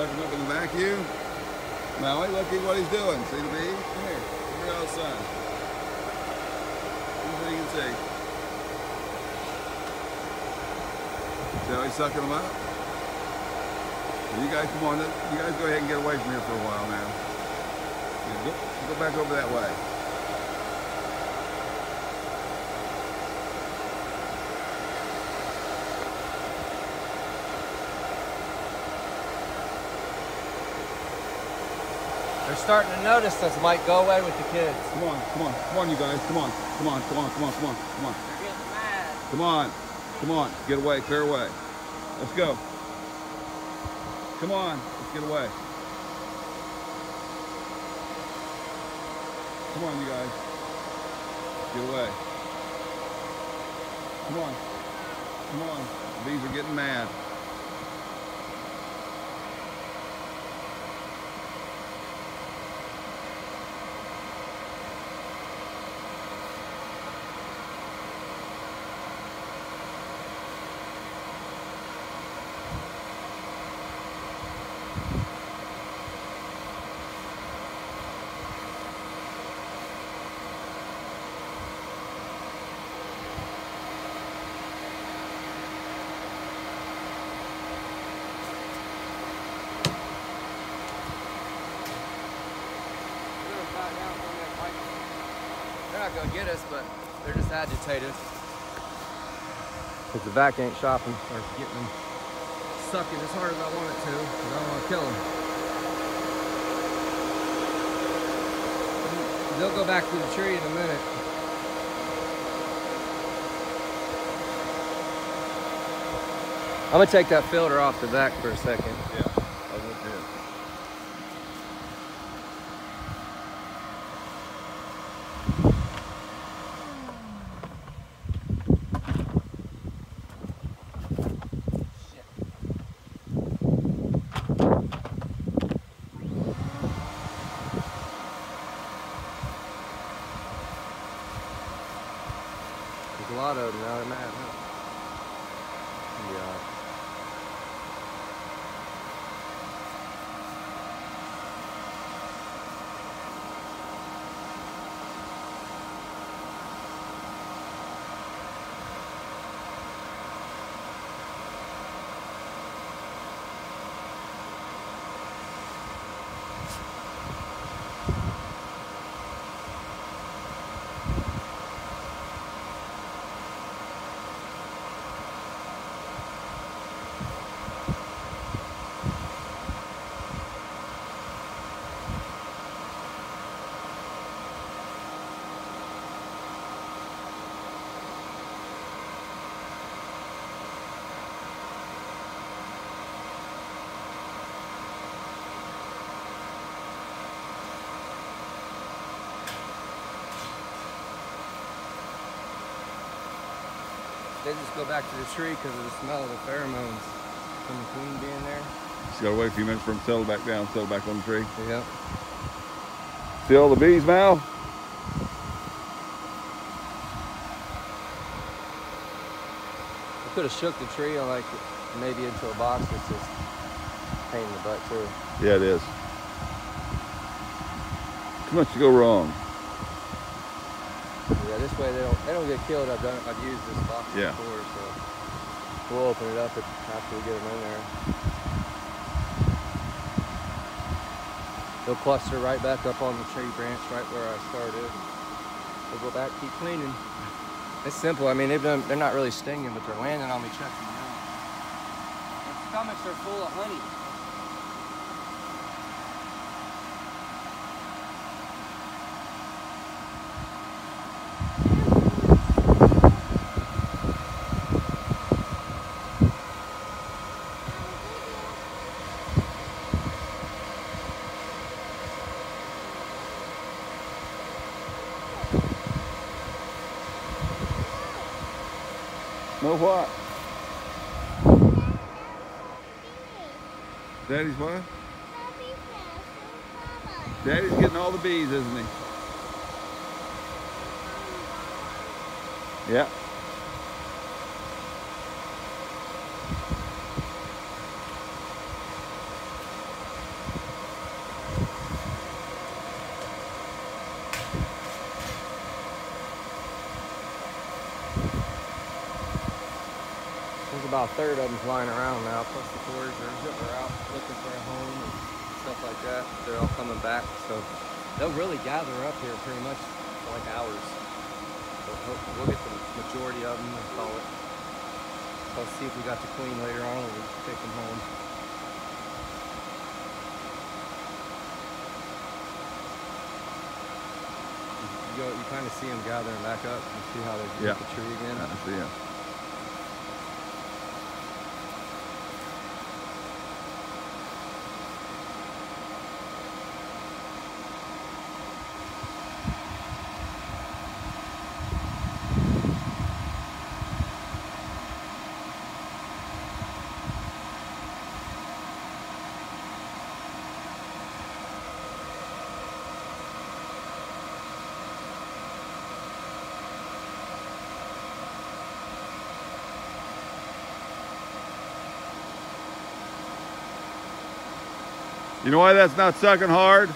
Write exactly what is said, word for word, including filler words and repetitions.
sucker up in the vacuum. Now wait, look at what he's doing. See the bee? Come here. Come here outside. Anything you can see. See how he's sucking them up? You guys come on. You guys go ahead and get away from here for a while now. Go, go back over that way. They're starting to notice us, Mike. Go away with the kids. Come on, come on, come on, you guys. Come on, come on, come on, come on, come on, come on. They're getting mad. Come on, come on. Get away, clear away. Let's go. Come on, let's get away. Come on, you guys. Get away. Come on, come on. The bees are getting mad. They're not gonna get us, but they're just agitated. Because the vac ain't shopping or getting them sucking as hard as I want it to, because I don't want to kill them. They'll go back to the tree in a minute. I'm gonna take that filter off the vac for a second. Yeah. A lot of them now, they're mad, huh? They just go back to the tree because of the smell of the pheromones from the queen being there. Just gotta wait a few minutes for them to settle back down, settle back on the tree. Yep. See all the bees, Mal? I could have shook the tree on like maybe into a box. It's just a pain in the butt too. Yeah, it is. Too much to go wrong. Yeah, this way they don't they don't get killed. I've done it. I've used this box yeah. before, so we'll open it up after we get them in there. They'll cluster right back up on the tree branch, right where I started. They'll go back, keep cleaning. It's simple. I mean, they've done. They're not really stinging, but they're landing on me, checking me out. Their stomachs are full of honey. No what? Daddy's what? Daddy's getting all the bees, isn't he? Yeah. about a third of them flying around now, plus the tours are out looking for a home and stuff like that. They're all coming back, so they'll really gather up here pretty much for like hours. So we'll get the majority of them, we'll call it. So let's see if we got the queen later on and we can take them home. You, you kind of see them gathering back up and see how they get yeah. the tree again. I see them. You know why that's not sucking hard?